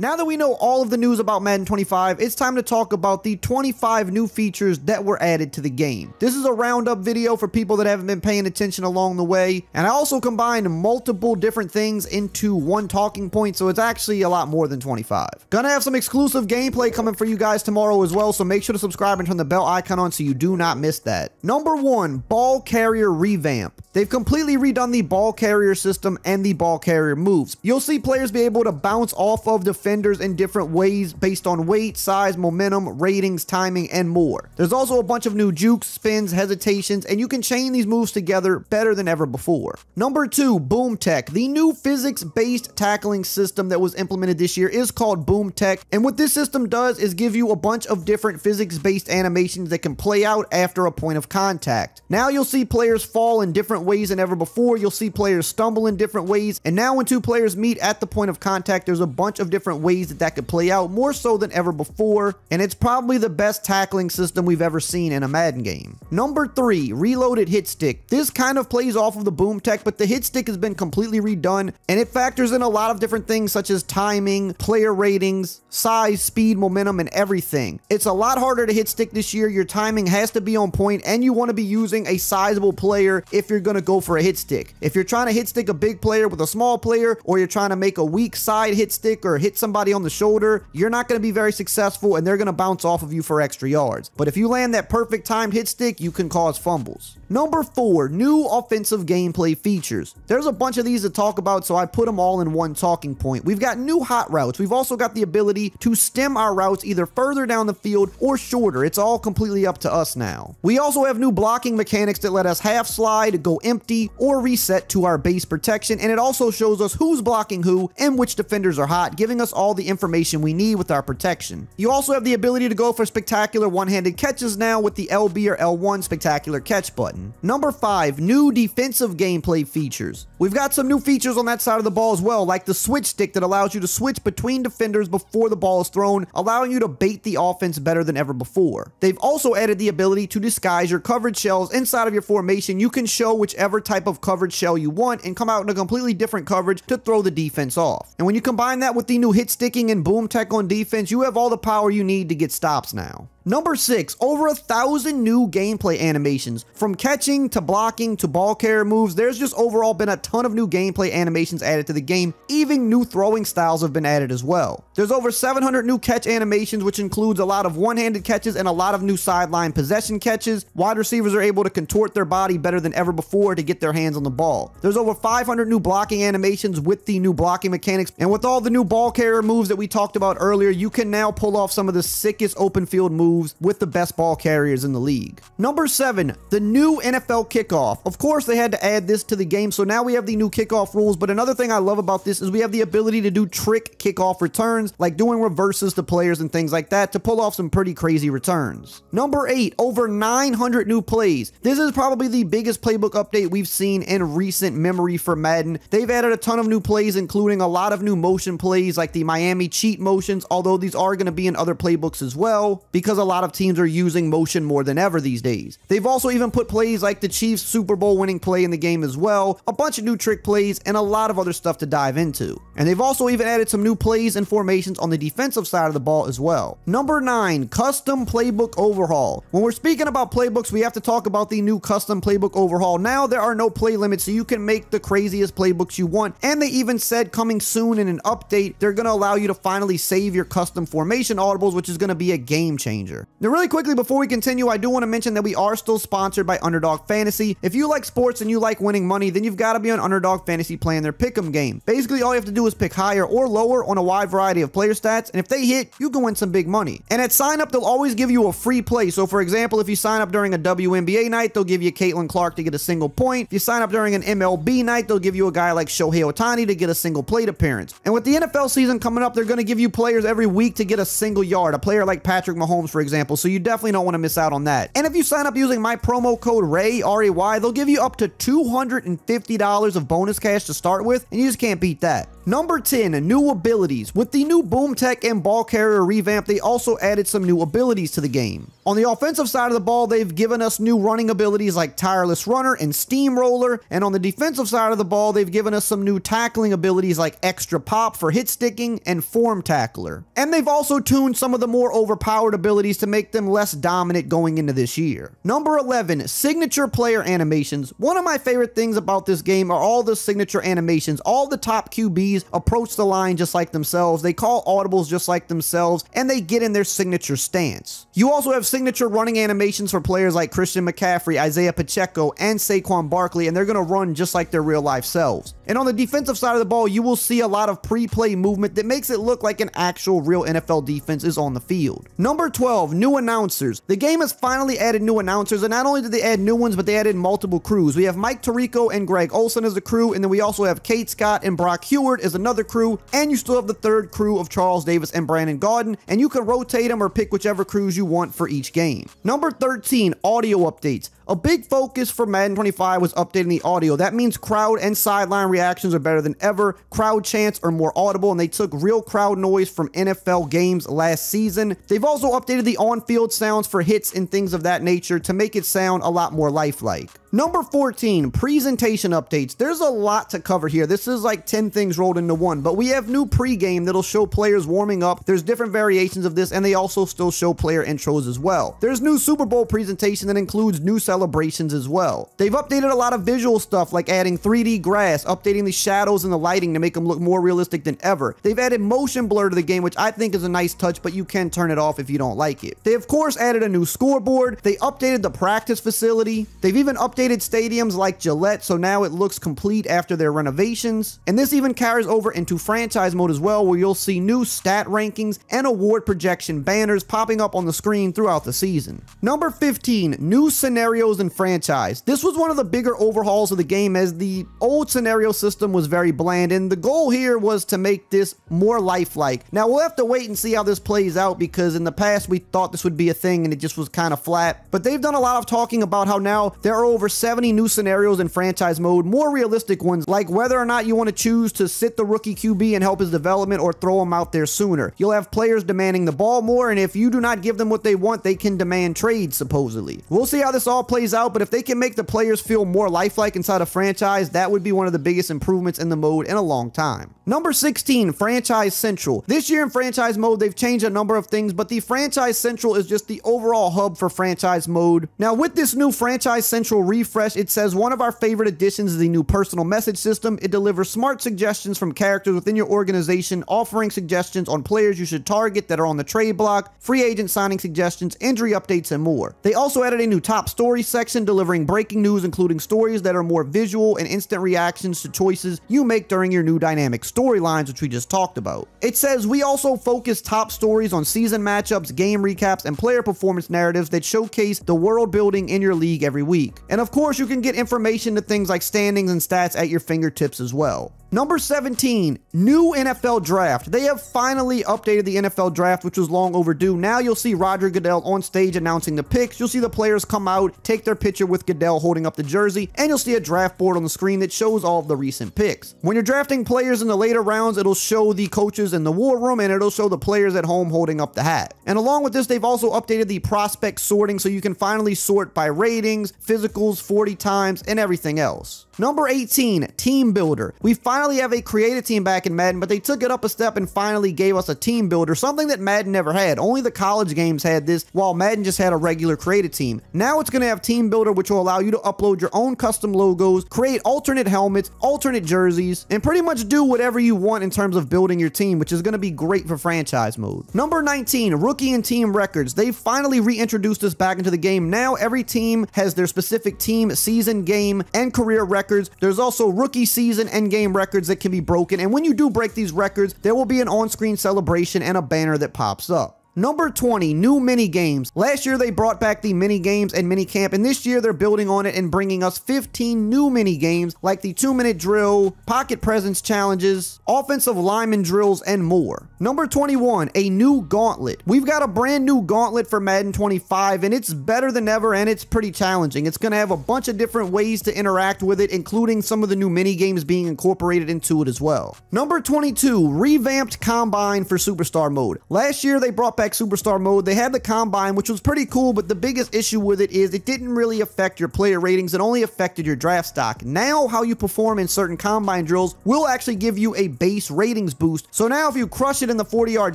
Now that we know all of the news about Madden 25, it's time to talk about the 25 new features that were added to the game. This is a roundup video for people that haven't been paying attention along the way, and I also combined multiple different things into one talking point, so it's actually a lot more than 25. Gonna have some exclusive gameplay coming for you guys tomorrow as well, so make sure to subscribe and turn the bell icon on so you do not miss that. Number 1, ball carrier revamp. They've completely redone the ball carrier system and the ball carrier moves. You'll see players be able to bounce off of defenders in different ways based on weight, size, momentum, ratings, timing, and more. There's also a bunch of new jukes, spins, hesitations, and you can chain these moves together better than ever before. Number 2, BOOM Tech. The new physics-based tackling system that was implemented this year is called BOOM Tech, and what this system does is give you a bunch of different physics-based animations that can play out after a point of contact. Now you'll see players fall in different ways than ever before. You'll see players stumble in different ways, and now when two players meet at the point of contact, there's a bunch of different ways that could play out, more so than ever before, and it's probably the best tackling system we've ever seen in a Madden game. Number 3, reloaded hit stick. This kind of plays off of the Boom Tech, but the hit stick has been completely redone, and it factors in a lot of different things such as timing, player ratings, size, speed, momentum, and everything. It's a lot harder to hit stick this year. Your timing has to be on point, and you want to be using a sizable player if you're going to go for a hit stick. If you're trying to hit stick a big player with a small player, or you're trying to make a weak side hit stick or hit somebody on the shoulder, you're not going to be very successful, and they're going to bounce off of you for extra yards. But if you land that perfect timed hit stick, you can cause fumbles. Number 4, new offensive gameplay features. There's a bunch of these to talk about, so I put them all in one talking point. We've got new hot routes. We've also got the ability to stem our routes either further down the field or shorter. It's all completely up to us now. We also have new blocking mechanics that let us half slide, go empty, or reset to our base protection, and it also shows us who's blocking who and which defenders are hot, giving us all the information we need with our protection. You also have the ability to go for spectacular one-handed catches now with the LB or L1 spectacular catch button. Number 5, new defensive gameplay features. We've got some new features on that side of the ball as well, like the switch stick that allows you to switch between defenders before the ball is thrown, allowing you to bait the offense better than ever before. They've also added the ability to disguise your coverage shells inside of your formation. You can show whichever type of coverage shell you want and come out in a completely different coverage to throw the defense off. And when you combine that with the new hit sticking and Boom Tech on defense, you have all the power you need to get stops now. Number 6, over 1,000 new gameplay animations. From catching to blocking to ball carrier moves, there's just overall been a ton of new gameplay animations added to the game. Even new throwing styles have been added as well. There's over 700 new catch animations, which includes a lot of one-handed catches and a lot of new sideline possession catches. Wide receivers are able to contort their body better than ever before to get their hands on the ball. There's over 500 new blocking animations with the new blocking mechanics, and with all the new ball carrier moves that we talked about earlier, you can now pull off some of the sickest open field moves with the best ball carriers in the league. Number 7, the new NFL kickoff. Of course, they had to add this to the game, so now we have the new kickoff rules, but another thing I love about this is we have the ability to do trick kickoff returns, like doing reverses to players and things like that to pull off some pretty crazy returns. Number 8, over 900 new plays. This is probably the biggest playbook update we've seen in recent memory for Madden. They've added a ton of new plays, including a lot of new motion plays like the Miami cheat motions, although these are going to be in other playbooks as well, because a lot of teams are using motion more than ever these days. They've also even put plays like the Chiefs Super Bowl winning play in the game as well, a bunch of new trick plays, and a lot of other stuff to dive into. And they've also even added some new plays and formations on the defensive side of the ball as well. Number 9, custom playbook overhaul. When we're speaking about playbooks, we have to talk about the new custom playbook overhaul. Now there are no play limits, so you can make the craziest playbooks you want, and they even said coming soon in an update, they're going to allow you to finally save your custom formation audibles, which is going to be a game changer. Now, really quickly before we continue, I do want to mention that we are still sponsored by Underdog Fantasy. If you like sports and you like winning money, then you've got to be on Underdog Fantasy playing their pick'em game. Basically, all you have to do is pick higher or lower on a wide variety of player stats, and if they hit, you can win some big money. And at sign up, they'll always give you a free play. So, for example, if you sign up during a WNBA night, they'll give you Caitlin Clark to get a single point. If you sign up during an MLB night, they'll give you a guy like Shohei Otani to get a single plate appearance. And with the NFL season coming up, they're going to give you players every week to get a single yard. A player like Patrick Mahomes, for for example, so you definitely don't want to miss out on that. And if you sign up using my promo code RAY, R-A-Y, they'll give you up to $250 of bonus cash to start with, and you just can't beat that. Number 10, new abilities. With the new Boom Tech and ball carrier revamp, they also added some new abilities to the game. On the offensive side of the ball, they've given us new running abilities like Tireless Runner and Steamroller, and on the defensive side of the ball, they've given us some new tackling abilities like Extra Pop for hit sticking and Form Tackler. And they've also tuned some of the more overpowered abilities to make them less dominant going into this year. Number 11, signature player animations. One of my favorite things about this game are all the signature animations. All the top QBs approach the line just like themselves, they call audibles just like themselves, and they get in their signature stance. You also have signature running animations for players like Christian McCaffrey, Isaiah Pacheco, and Saquon Barkley, and they're going to run just like their real life selves. And on the defensive side of the ball, you will see a lot of pre-play movement that makes it look like an actual real NFL defense is on the field. Number 12, new announcers. The game has finally added new announcers, and not only did they add new ones, but they added multiple crews. We have Mike Tirico and Greg Olsen as a crew, and then we also have Kate Scott and Brock Huard as another crew, and you still have the third crew of Charles Davis and Brandon Gaudin, and you can rotate them or pick whichever crews you want for each game. Number 13, audio updates. A big focus for Madden 25 was updating the audio. That means crowd and sideline reactions are better than ever. Crowd chants are more audible, and they took real crowd noise from NFL games last season. They've also updated the on-field sounds for hits and things of that nature to make it sound a lot more lifelike. Number 14, presentation updates. There's a lot to cover here. This is like 10 things rolled into one, but we have new pregame that'll show players warming up. There's different variations of this, and they also still show player intros as well. There's new Super Bowl presentation that includes new celebrations as well. They've updated a lot of visual stuff like adding 3D grass, updating the shadows and the lighting to make them look more realistic than ever. They've added motion blur to the game, which I think is a nice touch, but you can turn it off if you don't like it. They, of course, added a new scoreboard. They updated the practice facility. They've even updated stadiums like Gillette, so now it looks complete after their renovations. And this even carries over into franchise mode as well, where you'll see new stat rankings and award projection banners popping up on the screen throughout the season. Number 15, new scenarios and franchise. This was one of the bigger overhauls of the game, as the old scenario system was very bland, and the goal here was to make this more lifelike. Now we'll have to wait and see how this plays out, because in the past we thought this would be a thing and it just was kind of flat, but they've done a lot of talking about how now there are over 70 new scenarios in franchise mode, more realistic ones like whether or not you want to choose to sit the rookie QB and help his development or throw him out there sooner. You'll have players demanding the ball more, and if you do not give them what they want, they can demand trades supposedly. We'll see how this all plays out, but if they can make the players feel more lifelike inside a franchise, that would be one of the biggest improvements in the mode in a long time. Number 16, Franchise Central. This year in franchise mode, they've changed a number of things, but the Franchise Central is just the overall hub for franchise mode. Now with this new Franchise Central refresh, it says one of our favorite additions is the new personal message system. It delivers smart suggestions from characters within your organization, offering suggestions on players you should target that are on the trade block, free agent signing suggestions, injury updates, and more. They also added a new top story section, delivering breaking news, including stories that are more visual and instant reactions to choices you make during your new dynamic storylines, which we just talked about. It says we also focus top stories on season matchups, game recaps, and player performance narratives that showcase the world building in your league every week. And of course, you can get information to things like standings and stats at your fingertips as well. Number 17, new NFL draft. They have finally updated the NFL draft, which was long overdue. Now you'll see Roger Goodell on stage announcing the picks. You'll see the players come out, take their picture with Goodell holding up the jersey, and you'll see a draft board on the screen that shows all of the recent picks. When you're drafting players in the later rounds, it'll show the coaches in the war room, and it'll show the players at home holding up the hat. And along with this, they've also updated the prospect sorting, so you can finally sort by ratings, physicals, 40 times, and everything else. Number 18, Team Builder. We finally have a creative team back in Madden, but they took it up a step and finally gave us a team builder, something that Madden never had. Only the college games had this, while Madden just had a regular creative team. Now it's going to have Team Builder, which will allow you to upload your own custom logos, create alternate helmets, alternate jerseys, and pretty much do whatever you want in terms of building your team, which is going to be great for franchise mode. Number 19, Rookie and Team Records. They finally reintroduced this back into the game. Now every team has their specific team, season, game, and career records. There's also rookie season and game records that can be broken, and when you do break these records, there will be an on-screen celebration and a banner that pops up. Number 20, new mini games. Last year, they brought back the mini games and mini camp, and this year, they're building on it and bringing us 15 new mini games like the 2-minute drill, pocket presence challenges, offensive lineman drills, and more. Number 21, a new gauntlet. We've got a brand new gauntlet for Madden 25, and it's better than ever, and it's pretty challenging. It's going to have a bunch of different ways to interact with it, including some of the new mini games being incorporated into it as well. Number 22, revamped combine for superstar mode. Last year, they brought back superstar mode. They had the combine, which was pretty cool, but the biggest issue with it is it didn't really affect your player ratings. It only affected your draft stock. Now, how you perform in certain combine drills will actually give you a base ratings boost. So now if you crush it in the 40-yard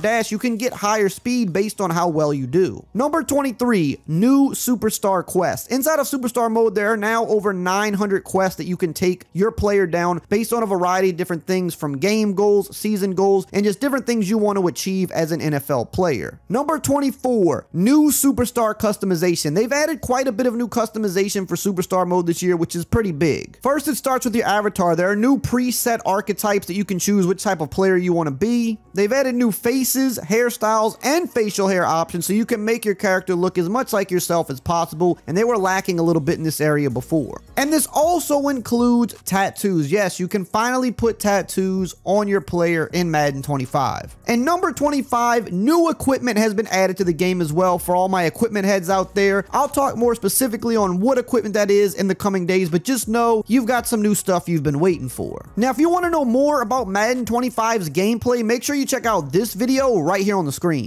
dash, you can get higher speed based on how well you do. Number 23, new superstar quests. Inside of superstar mode, there are now over 900 quests that you can take your player down based on a variety of different things, from game goals, season goals, and just different things you want to achieve as an NFL player. Number 24, new superstar customization. They've added quite a bit of new customization for superstar mode this year, which is pretty big. First, it starts with your avatar. There are new preset archetypes that you can choose which type of player you want to be. They've added new faces, hairstyles, and facial hair options, so you can make your character look as much like yourself as possible, and they were lacking a little bit in this area before. And this also includes tattoos. Yes, you can finally put tattoos on your player in Madden 25. And number 25, new equipment has been added to the game as well. For all my equipment heads out there, I'll talk more specifically on what equipment that is in the coming days, but just know you've got some new stuff you've been waiting for. Now, if you want to know more about Madden 25's gameplay, make sure you check out this video right here on the screen.